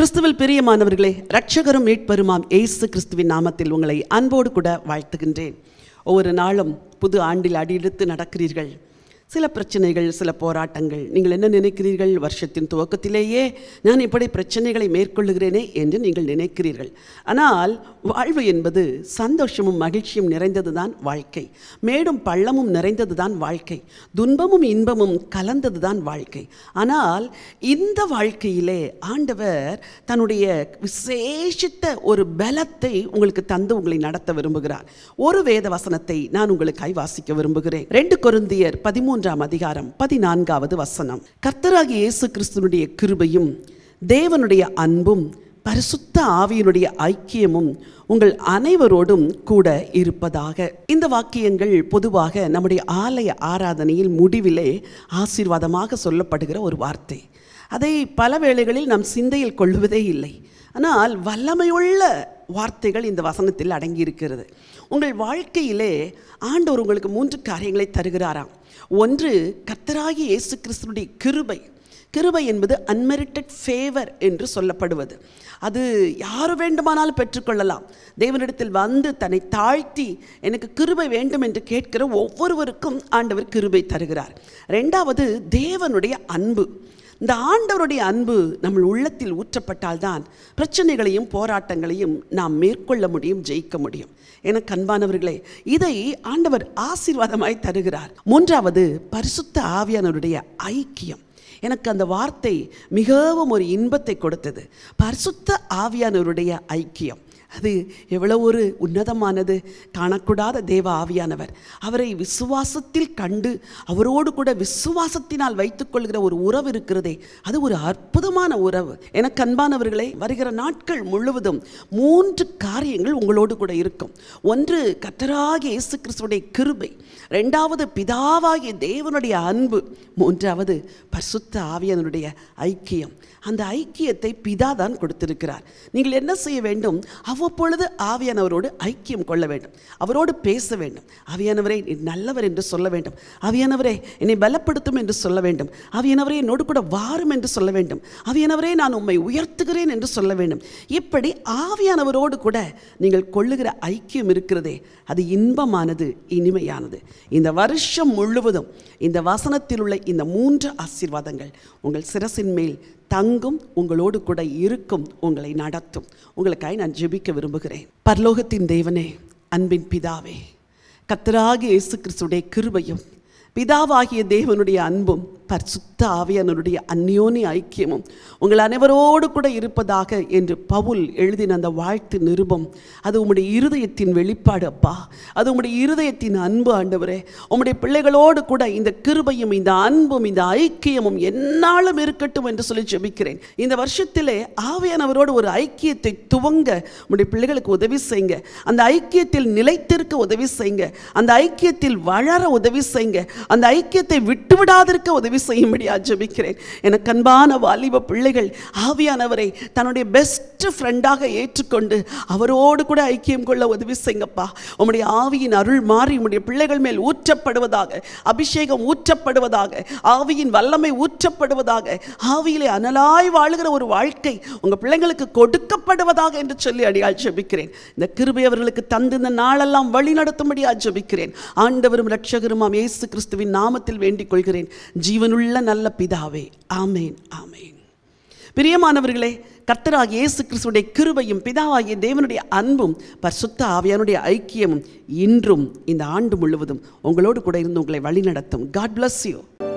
கிறிஸ்துவில் பிரியமானவர்களே, இரட்சகரும் மீட்பருமாம் இயேசு கிறிஸ்துவின் நாமத்தில் உங்களை அன்போடு கூட வாழ்த்துகின்றேன். ஒவ்வொரு நாளும் புது ஆண்டில் அடியெடுத்து நடக்கிறீர்கள். சில பிரச்சனைகள், சில போராட்டங்கள். நீங்கள் என்ன நினைக்கிறீர்கள்? வருஷத்தின் துவக்கத்திலேயே நான் இப்படி பிரச்சனைகளை மேற்கொள்ளுகிறேனே என்று நீங்கள் நினைக்கிறீர்கள். ஆனால் வாழ்வு என்பது சந்தோஷமும் மகிழ்ச்சியும் நிறைந்தது தான் வாழ்க்கை. மேடும் பள்ளமும் நிறைந்தது தான் வாழ்க்கை. துன்பமும் இன்பமும் கலந்தது தான் வாழ்க்கை. ஆனால் இந்த வாழ்க்கையிலே ஆண்டவர் தன்னுடைய விசேஷித்த ஒரு பலத்தை உங்களுக்கு தந்து உங்களை நடத்த விரும்புகிறார். ஒரு வேத வசனத்தை நான் உங்களுக்காய் வாசிக்க விரும்புகிறேன். 2 கொரிந்தியர் 13:14 கர்த்தராகிய இயேசு கிறிஸ்துவினுடைய கிருபையும் தேவனுடைய அன்பும் பரிசுத்த ஆவியினுடைய ஐக்கியமும் உங்கள் அனைவரோடும் கூட இருப்பதாக. இந்த வாக்கியங்கள் பொதுவாக நம்முடைய ஆலய ஆராதனையில் முடிவிலே ஆசீர்வாதமாக சொல்லப்படுகிற ஒரு வார்த்தை. அதை பல வேளைகளில் நம் சிந்தையில் கொள்வதே இல்லை. ஆனால் வல்லமையுள்ள வார்த்தைகள் இந்த வசனத்தில் அடங்கியிருக்கிறது. உங்கள் வாழ்க்கையிலே ஆண்டவர் உங்களுக்கு 3 காரியங்களை தருகிறாராம். ஒன்று, கர்த்தராகிய இயேசு கிறிஸ்துவினுடைய கிருபை. கிருபை என்பது அன்மெரிட்டட் ஃபேவர் என்று சொல்லப்படுவது. அது யார் வேண்டுமானாலும் பெற்றுக்கொள்ளலாம். தேவனிடத்தில் வந்து தன்னை தாழ்த்தி எனக்கு கிருபை வேண்டும் என்று கேட்கிற ஒவ்வொருவருக்கும் ஆண்டவர் கிருபை தருகிறார். 2வது, தேவனுடைய அன்பு. இந்த ஆண்டவருடைய அன்பு நம்ம உள்ளத்தில் ஊற்றப்பட்டால்தான் பிரச்சனைகளையும் போராட்டங்களையும் நாம் மேற்கொள்ள முடியும், ஜெயிக்க முடியும். எனக்கு அன்பானவர்களே, இதை ஆண்டவர் ஆசீர்வாதமாய் தருகிறார். 3வது, பரிசுத்த ஆவியானவருடைய ஐக்கியம். எனக்கு அந்த வார்த்தை மிகவும் ஒரு இன்பத்தை கொடுத்தது. பரிசுத்த ஆவியானவருடைய ஐக்கியம் அது எவ்வளோ ஒரு உன்னதமானது! காணக்கூடாத தேவ ஆவியானவர், அவரை விசுவாசத்தில் கண்டு அவரோடு கூட விசுவாசத்தினால் வைத்துக்கொள்கிற ஒரு உறவு இருக்கிறதே, அது ஒரு அற்புதமான உறவு. எனக்கு அன்பானவர்களே, வருகிற நாட்கள் முழுவதும் 3 காரியங்கள் உங்களோடு கூட இருக்கும். ஒன்று, கர்த்தராகிய இயேசு கிறிஸ்துவுடைய கிருபை. 2வது, பிதாவாகிய தேவனுடைய அன்பு. 3வது, பரிசுத்த ஆவியானவருடைய ஐக்கியம். அந்த ஐக்கியத்தை பிதா தான் கொடுத்திருக்கிறார். நீங்கள் என்ன செய்ய வேண்டும்? அவ்வப்பொழுது ஆவியானவரோடு ஐக்கியம் கொள்ள வேண்டும். அவரோடு பேச வேண்டும். ஆவியானவரே, நீ நல்லவர் என்று சொல்ல வேண்டும். ஆவியானவரே, என்னை பலப்படுத்தும் என்று சொல்ல வேண்டும். ஆவியானவரே, என்னோடு கூட வாரும் என்று சொல்ல வேண்டும். ஆவியானவரே, நான் உம்மை உயர்த்துகிறேன் என்று சொல்ல வேண்டும். இப்படி ஆவியானவரோடு கூட நீங்கள் கொள்ளுகிற ஐக்கியம் இருக்கிறதே, அது இன்பமானது, இனிமையானது. இந்த வருஷம் முழுவதும் இந்த வசனத்தில் உள்ள இந்த 3 ஆசீர்வாதங்கள் உங்கள் சிரசின் மேல் தங்கும், உங்களோடு கூட இருக்கும், உங்களை நடத்தும். உங்களுக்காக நான் ஜெபிக்க விரும்புகிறேன். பரலோகத்தின் தேவனே, அன்பின் பிதாவே, கர்த்தராகிய இயேசு கிறிஸ்துவுடைய கிருபையும் பிதாவாகிய தேவனுடைய அன்பும் பரிசுத்த ஆவியானவருடைய அந்யோனி ஐக்கியமும் உங்கள் அனைவரோடு கூட இருப்பதாக என்று பவுல் எழுதின அந்த வாழ்த்து நிருபம், அது உம்முடைய இருதயத்தின் வெளிப்பாடு அப்பா. அது உம்முடைய இருதயத்தின் அன்பு ஆண்டவரே. உம்முடைய பிள்ளைகளோடு கூட இந்த கிருபையும் இந்த அன்பும் இந்த ஐக்கியமும் என்னாலும் இருக்கட்டும் என்று சொல்லி ஜெபிக்கிறேன். இந்த வருஷத்திலே ஆவியானவரோடு ஒரு ஐக்கியத்தை துவங்க உம்முடைய பிள்ளைகளுக்கு உதவி செய்யுங்க. அந்த ஐக்கியத்தில் நிலைத்திருக்க உதவி செய்யுங்க. அந்த ஐக்கியத்தில் வளர உதவி செய்யுங்க. அந்த ஐக்கியத்தை விட்டுவிடாதிருக்க உதவி செய்யும்படியா ஜெபிக்கிறேன். எனக்கு அன்பான வாலிப பிள்ளைகள் ஆவியானவரை தன்னுடைய பெஸ்ட் ஃப்ரெண்டாக ஏற்றுக்கொண்டு அவரோடு கூட ஐக்கியம் கொள்ள உதவி செய்யுங்கப்பா. உம்முடைய ஆவியின் அருள் மாறி உம்முடைய பிள்ளைகள் மேல் ஊற்றப்படுவதாக, அபிஷேகம் ஊற்றப்படுவதாக, ஆவியின் வல்லமை ஊற்றப்படுவதாக, ஆவியிலே அனலாய் வாழுகிற ஒரு வாழ்க்கை உங்கள் பிள்ளைங்களுக்கு கொடுக்கப்படுவதாக என்று சொல்லி அடியால் ஜெபிக்கிறேன். இந்த கிருபை அவர்களுக்கு தந்து இந்த நாளெல்லாம் வழி நடத்தும்படியா ஜெபிக்கிறேன். ஆண்டவரும் இரட்சகருமாம் இயேசு கிறிஸ்துவின் நாமத்தில் வேண்டிக் கொள்கிறேன் ஜீவனுள்ள நல்ல பிதாவே. ஆமேன், ஆமேன். பிரியமானவர்களே, கர்த்தராகிய இயேசு கிறிஸ்துவுடைய கிருபையும் பிதாவாகிய தேவனுடைய அன்பும் பரிசுத்த ஆவியானுடைய ஐக்கியமும் இன்றும் இந்த ஆண்டு முழுவதும் உங்களோடு கூட இருந்து உங்களை வழிநடத்தும். God bless you.